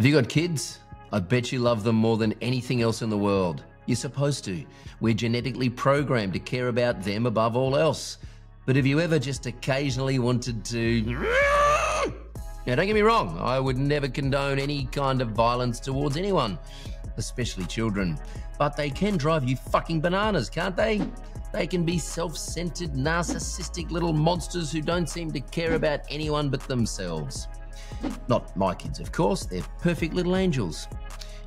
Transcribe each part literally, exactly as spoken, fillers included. Have you got kids? I bet you love them more than anything else in the world. You're supposed to. We're genetically programmed to care about them above all else. But have you ever just occasionally wanted to... Now, don't get me wrong, I would never condone any kind of violence towards anyone, especially children. But they can drive you fucking bananas, can't they? They can be self-centered, narcissistic little monsters who don't seem to care about anyone but themselves. Not my kids, of course. They're perfect little angels.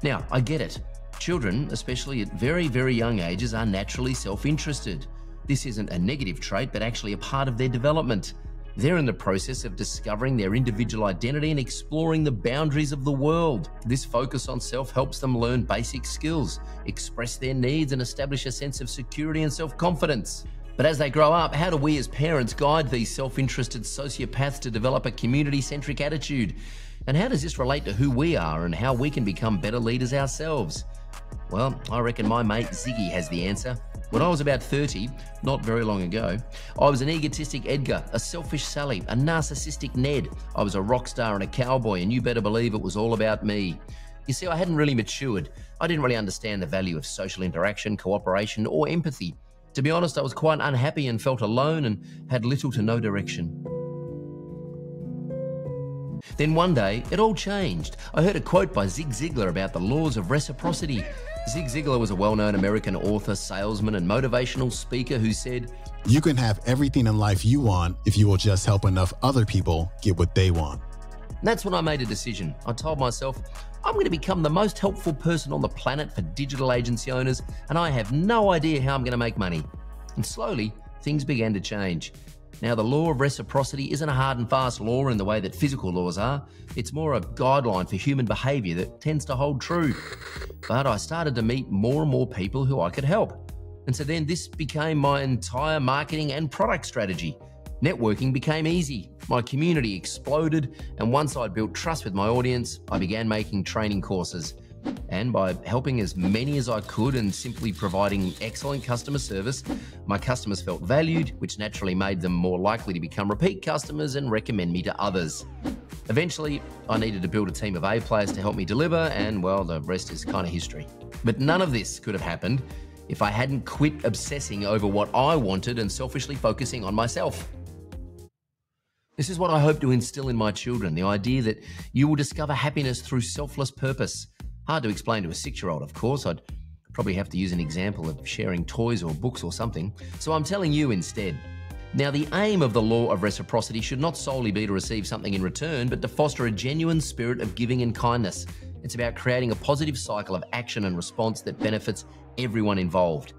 Now, I get it. Children, especially at very, very young ages, are naturally self-interested. This isn't a negative trait, but actually a part of their development. They're in the process of discovering their individual identity and exploring the boundaries of the world. This focus on self helps them learn basic skills, express their needs, and establish a sense of security and self-confidence. But as they grow up, how do we as parents guide these self-interested sociopaths to develop a community-centric attitude? And how does this relate to who we are and how we can become better leaders ourselves? Well, I reckon my mate Ziggy has the answer. When I was about thirty, not very long ago, I was an egotistic Edgar, a selfish Sally, a narcissistic Ned. I was a rock star and a cowboy, and you better believe it was all about me. You see, I hadn't really matured. I didn't really understand the value of social interaction, cooperation, or empathy. To be honest, I was quite unhappy and felt alone and had little to no direction. Then one day, it all changed. I heard a quote by Zig Ziglar about the laws of reciprocity. Zig Ziglar was a well-known American author, salesman, and motivational speaker who said, "You can have everything in life you want if you will just help enough other people get what they want." And that's when I made a decision. I told myself, I'm going to become the most helpful person on the planet for digital agency owners, and I have no idea how I'm going to make money. And slowly, things began to change. Now, the law of reciprocity isn't a hard and fast law in the way that physical laws are. It's more a guideline for human behavior that tends to hold true. But I started to meet more and more people who I could help. And so then this became my entire marketing and product strategy. Networking became easy. My community exploded. And once I'd built trust with my audience, I began making training courses. And by helping as many as I could and simply providing excellent customer service, my customers felt valued, which naturally made them more likely to become repeat customers and recommend me to others. Eventually, I needed to build a team of A players to help me deliver, and well, the rest is kind of history. But none of this could have happened if I hadn't quit obsessing over what I wanted and selfishly focusing on myself. This is what I hope to instill in my children, the idea that you will discover happiness through selfless purpose. Hard to explain to a six-year-old, of course. I'd probably have to use an example of sharing toys or books or something. So I'm telling you instead. Now, the aim of the law of reciprocity should not solely be to receive something in return, but to foster a genuine spirit of giving and kindness. It's about creating a positive cycle of action and response that benefits everyone involved.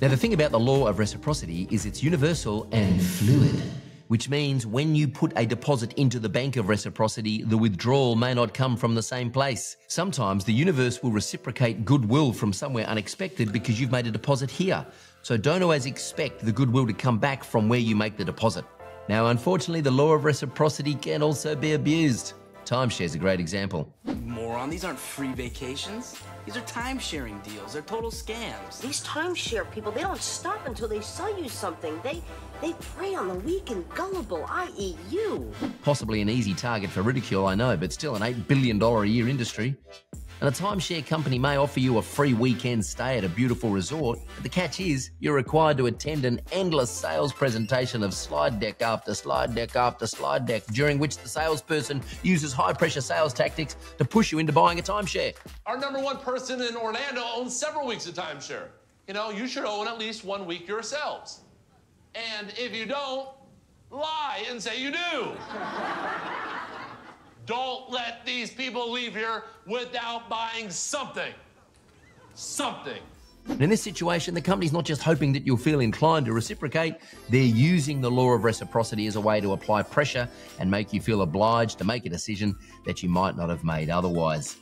Now, the thing about the law of reciprocity is it's universal and fluid, which means when you put a deposit into the bank of reciprocity, the withdrawal may not come from the same place. Sometimes the universe will reciprocate goodwill from somewhere unexpected because you've made a deposit here. So don't always expect the goodwill to come back from where you make the deposit. Now, unfortunately, the law of reciprocity can also be abused. Timeshare's a great example. Moron, these aren't free vacations. These are time-sharing deals. They're total scams. These timeshare people, they don't stop until they sell you something. They, they prey on the weak and gullible, that is you. Possibly an easy target for ridicule, I know, but still an eight billion dollars a year industry. And a timeshare company may offer you a free weekend stay at a beautiful resort, but the catch is you're required to attend an endless sales presentation of slide deck after slide deck after slide deck, during which the salesperson uses high-pressure sales tactics to push you into buying a timeshare. Our number one person in Orlando owns several weeks of timeshare. You know, you should own at least one week yourselves. And if you don't, lie and say you do. Don't let these people leave here without buying something. Something. In this situation, the company's not just hoping that you'll feel inclined to reciprocate. They're using the law of reciprocity as a way to apply pressure and make you feel obliged to make a decision that you might not have made otherwise.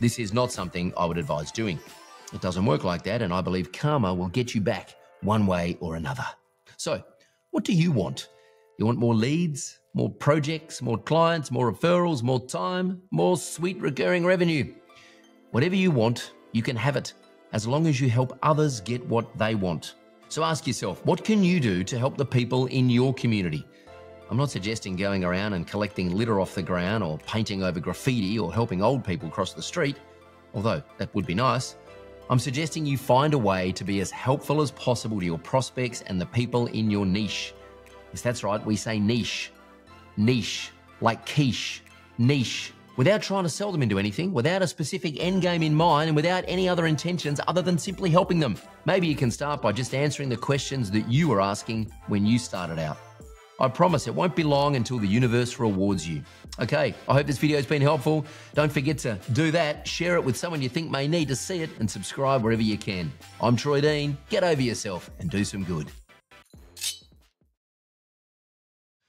This is not something I would advise doing. It doesn't work like that, and I believe karma will get you back one way or another. So, what do you want? You want more leads? More projects, more clients, more referrals, more time, more sweet recurring revenue. Whatever you want, you can have it, as long as you help others get what they want. So ask yourself, what can you do to help the people in your community? I'm not suggesting going around and collecting litter off the ground or painting over graffiti or helping old people cross the street, although that would be nice. I'm suggesting you find a way to be as helpful as possible to your prospects and the people in your niche. Yes, that's right, we say niche. Niche, like quiche, niche, without trying to sell them into anything, without a specific end game in mind, and without any other intentions other than simply helping them. Maybe you can start by just answering the questions that you were asking when you started out. I promise it won't be long until the universe rewards you. Okay, I hope this video's been helpful. Don't forget to do that, share it with someone you think may need to see it, and subscribe wherever you can. I'm Troy Dean. Get over yourself and do some good.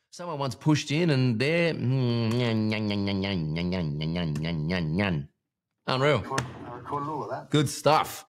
Someone once pushed in and they're... unreal. Good stuff.